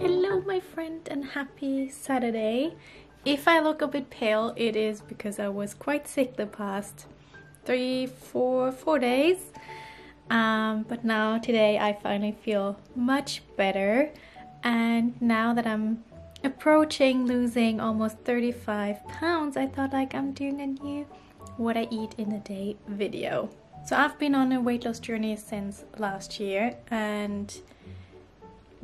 Hello my friend and happy Saturday. If I look a bit pale, it is because I was quite sick the past 3, 4 days, but now today I finally feel much better. And now that I'm approaching losing almost 35 pounds, I thought like I'm doing a new what I eat in a day video. So I've been on a weight loss journey since last year, and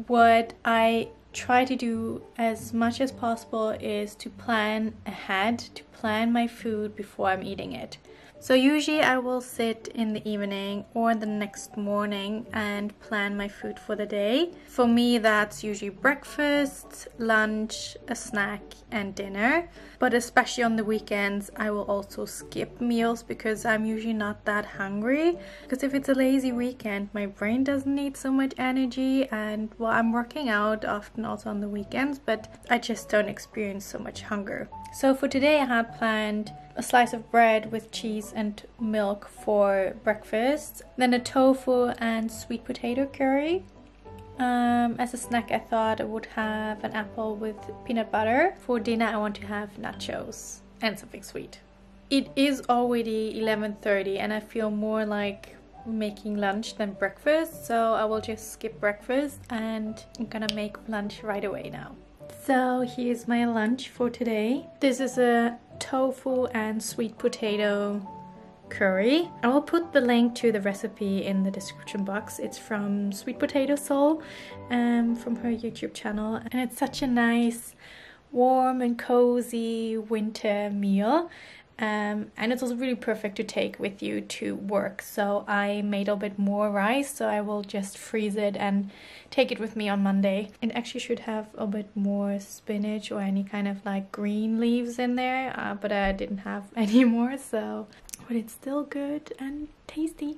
what I try to do as much as possible is to plan ahead, to plan my food before I'm eating it. So usually I will sit in the evening or the next morning and plan my food for the day. For me, that's usually breakfast, lunch, a snack and dinner. But especially on the weekends, I will also skip meals because I'm usually not that hungry. Because if it's a lazy weekend, my brain doesn't need so much energy, and well, I'm working out often also on the weekends, but I just don't experience so much hunger. So for today I had planned a slice of bread with cheese and milk for breakfast, then a tofu and sweet potato curry. As a snack I thought I would have an apple with peanut butter. For dinner I want to have nachos and something sweet. It is already 11:30 and I feel more like making lunch than breakfast, so I will just skip breakfast and I'm gonna make lunch right away now. So here's my lunch for today. This is a tofu and sweet potato curry. I will put the link to the recipe in the description box. It's from Sweet Potato Soul, from her YouTube channel, and it's such a nice warm and cozy winter meal, and it's also really perfect to take with you to work. So I made a bit more rice, so I will just freeze it and take it with me on Monday. It actually should have a bit more spinach or any kind of like green leaves in there, but I didn't have any more, so but it's still good and tasty.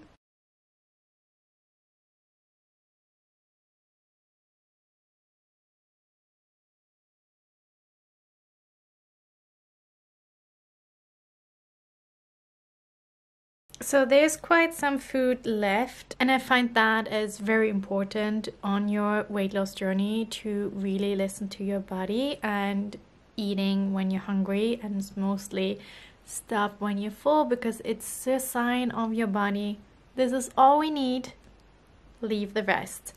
So there's quite some food left, and I find that is very important on your weight loss journey to really listen to your body and eating when you're hungry, and mostly stop when you're full, because it's a sign of your body, this is all we need, leave the rest.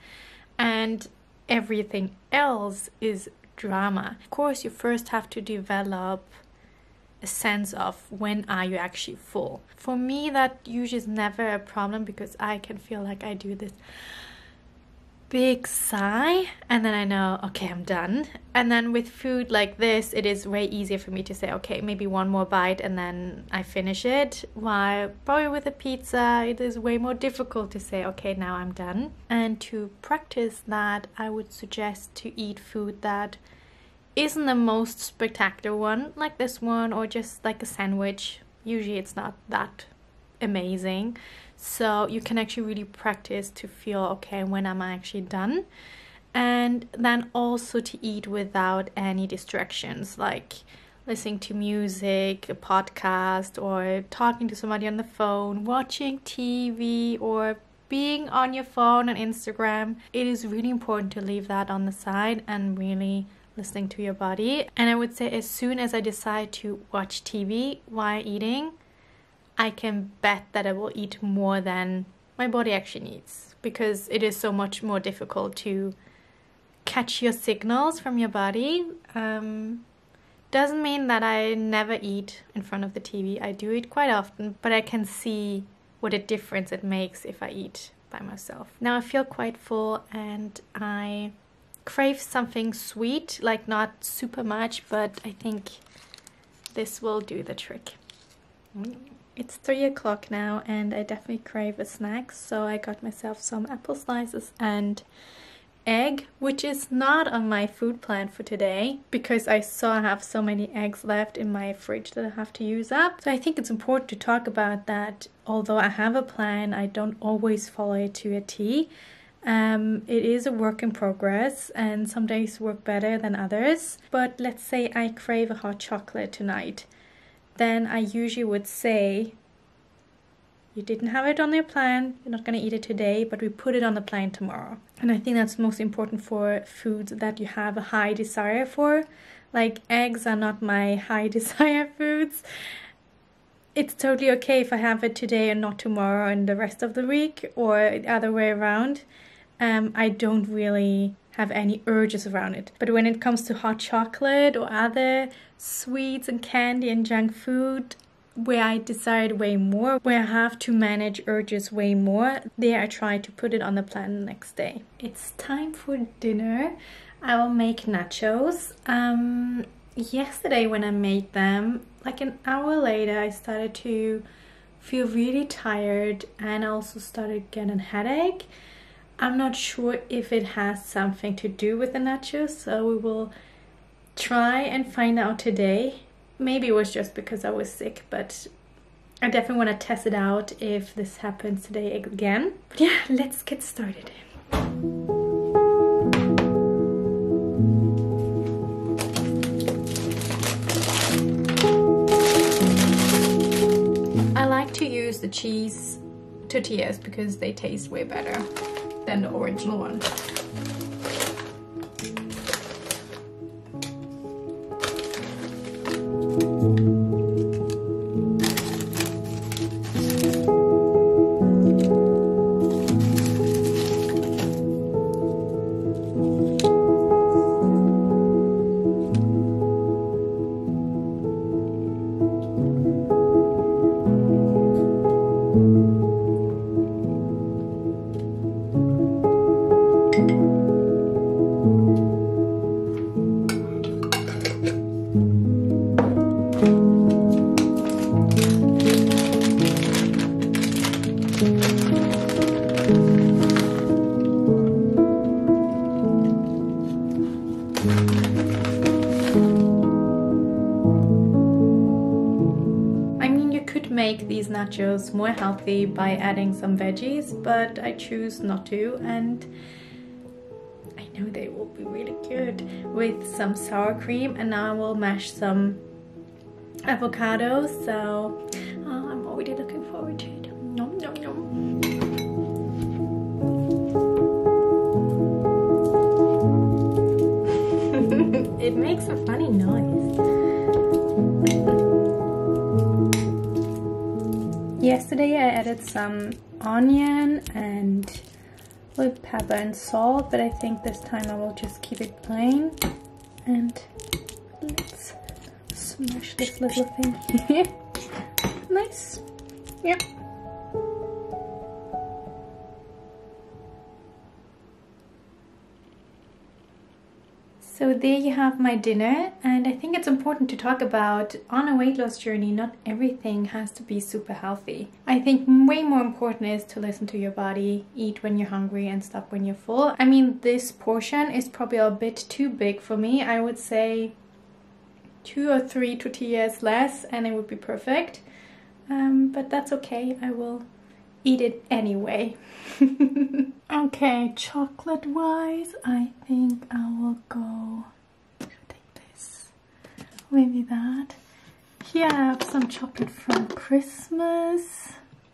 And everything else is drama. Of course you first have to develop a sense of when are you actually full. For me that usually is never a problem, because I can feel like I do this big sigh and then I know, okay, I'm done. And then with food like this, it is way easier for me to say, okay, maybe one more bite and then I finish it, while probably with a pizza it is way more difficult to say, okay, now I'm done. And to practice that, I would suggest to eat food that isn't the most spectacular one, like this one, or just like a sandwich. Usually it's not that amazing, so you can actually really practice to feel, okay, when am I actually done? And then also to eat without any distractions, like listening to music, a podcast, or talking to somebody on the phone, watching TV, or being on your phone and Instagram. It is really important to leave that on the side and really listening to your body. And I would say as soon as I decide to watch TV while eating, I can bet that I will eat more than my body actually needs, because it is so much more difficult to catch your signals from your body. Doesn't mean that I never eat in front of the TV. I do eat quite often, but I can see what a difference it makes if I eat by myself. Now I feel quite full and I crave something sweet, like not super much, but I think this will do the trick. It's 3 o'clock now and I definitely crave a snack, so I got myself some apple slices and egg, which is not on my food plan for today, because I saw I have so many eggs left in my fridge that I have to use up. So I think it's important to talk about that. Although I have a plan, I don't always follow it to a T. It is a work in progress, and some days work better than others. But let's say I crave a hot chocolate tonight, then I usually would say You didn't have it on your plan, you're not going to eat it today, but we put it on the plan tomorrow. And I think that's most important for foods that you have a high desire for. Like, eggs are not my high desire foods. It's totally okay if I have it today and not tomorrow and the rest of the week, or the other way around. I don't really have any urges around it. But when it comes to hot chocolate or other sweets and candy and junk food, where I decide way more, where I have to manage urges way more, there I try to put it on the plan the next day. It's time for dinner. I will make nachos. Yesterday when I made them, like an hour later, I started to feel really tired and also started getting a headache. I'm not sure if it has something to do with the nachos, so we will try and find out today. Maybe it was just because I was sick, but I definitely want to test it out if this happens today again. But yeah, let's get started. I like to use the cheese tortillas because they taste way better than the original one. These nachos more healthy by adding some veggies, but I choose not to, and I know they will be really good with some sour cream. And now I will mash some avocado, so I'm already looking forward to it. Nom nom nom. It makes a funny noise. Yesterday I added some onion and with pepper and salt, but I think this time I will just keep it plain. And let's smash this little thing here. Nice. Yeah. So there you have my dinner, and I think it's important to talk about, on a weight loss journey, not everything has to be super healthy. I think way more important is to listen to your body, eat when you're hungry and stop when you're full. I mean, this portion is probably a bit too big for me. I would say 2 or 3 tortillas less and it would be perfect, but that's okay, I will eat it anyway. Okay, chocolate wise, I think I will go, take this, maybe that. Here I have some chocolate from Christmas.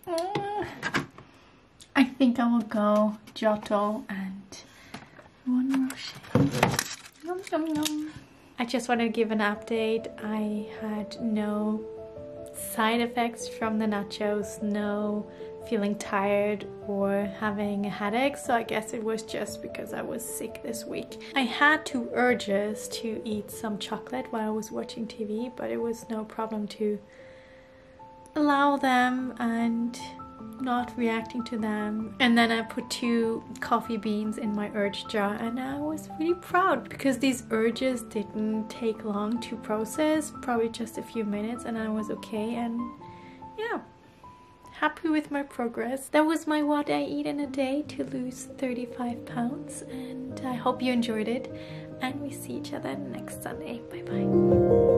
I think I will go Giotto and one more shake. Yum yum yum. I just wanted to give an update. I had no side effects from the nachos, no feeling tired or having a headache, so I guess it was just because I was sick this week. I had 2 urges to eat some chocolate while I was watching TV, but it was no problem to allow them and not reacting to them. And then I put 2 coffee beans in my urge jar, and I was really proud because these urges didn't take long to process, probably just a few minutes, and I was okay, and yeah, happy with my progress. That was my what I eat in a day to lose 35 pounds, and I hope you enjoyed it, and we see each other next Sunday. Bye bye.